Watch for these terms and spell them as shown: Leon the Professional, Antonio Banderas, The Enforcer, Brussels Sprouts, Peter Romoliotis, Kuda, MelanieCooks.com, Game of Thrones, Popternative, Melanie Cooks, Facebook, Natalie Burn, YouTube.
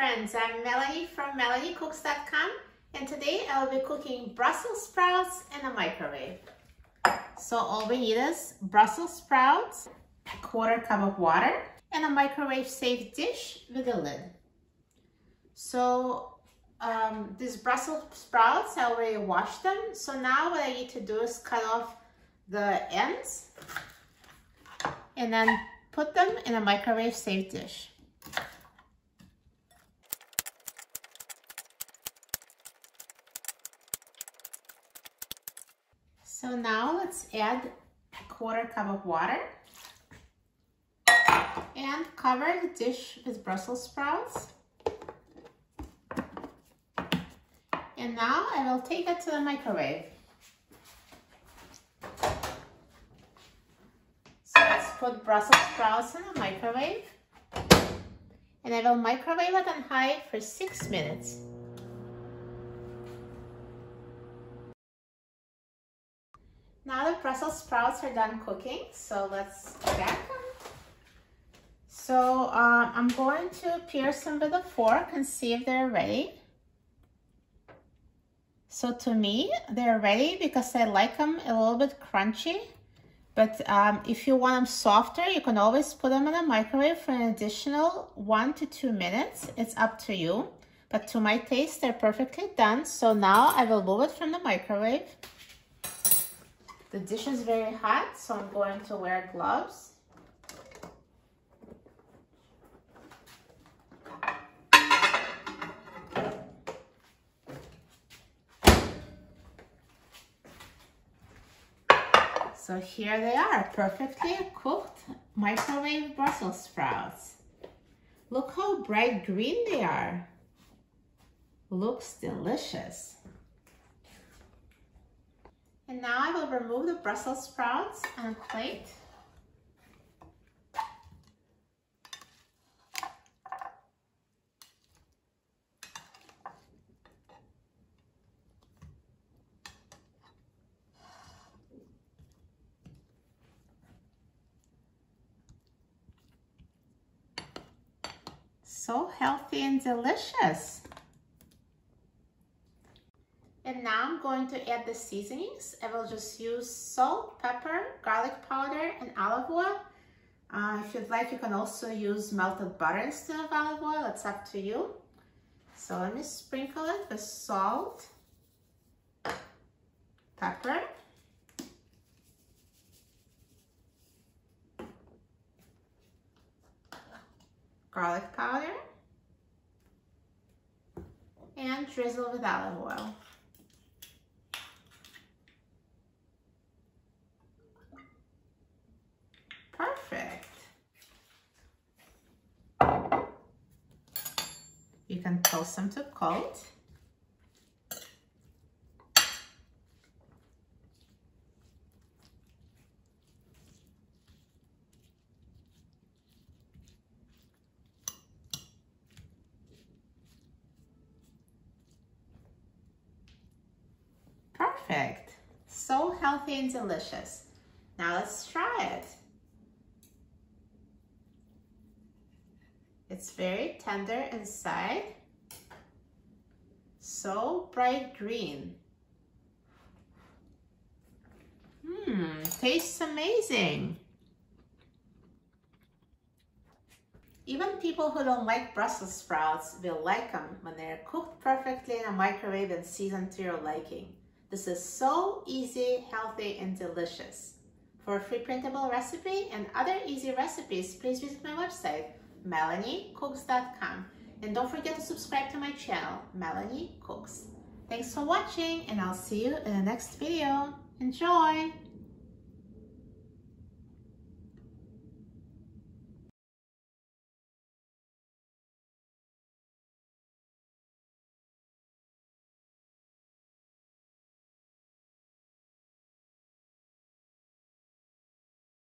friends, I'm Melanie from MelanieCooks.com, and today I will be cooking Brussels sprouts in a microwave. So all we need is Brussels sprouts, a 1/4 cup of water, and a microwave safe dish with a lid. So these Brussels sprouts, I already washed them. So now what I need to do is cut off the ends and then put them in a microwave safe dish. So now let's add a 1/4 cup of water and cover the dish with Brussels sprouts. And now I will take it to the microwave. So let's put Brussels sprouts in the microwave. And I will microwave it on high for 6 minutes. Now the Brussels sprouts are done cooking, so let's check. So I'm going to pierce them with a fork and see if they're ready. So to me, they're ready because I like them a little bit crunchy. But if you want them softer, you can always put them in the microwave for an additional 1 to 2 minutes. It's up to you. But to my taste, they're perfectly done. So now I will move it from the microwave. The dish is very hot, so I'm going to wear gloves. So here they are, perfectly cooked microwave Brussels sprouts. Look how bright green they are. Looks delicious. And now I will remove the Brussels sprouts on a plate. So healthy and delicious. And now I'm going to add the seasonings. I will just use salt, pepper, garlic powder, and olive oil. If you'd like, you can also use melted butter instead of olive oil. It's up to you. So let me sprinkle it with salt, pepper, garlic powder, and drizzle with olive oil. Perfect. You can toast them to coat. Perfect. So healthy and delicious. Now let's try it. It's very tender inside, so bright green. Tastes amazing. Even people who don't like Brussels sprouts will like them when they're cooked perfectly in a microwave and seasoned to your liking. This is so easy, healthy, and delicious. For a free printable recipe and other easy recipes, please visit my website, MelanieCooks.com, and don't forget to subscribe to my channel, Melanie Cooks. Thanks for watching, and I'll see you in the next video. Enjoy!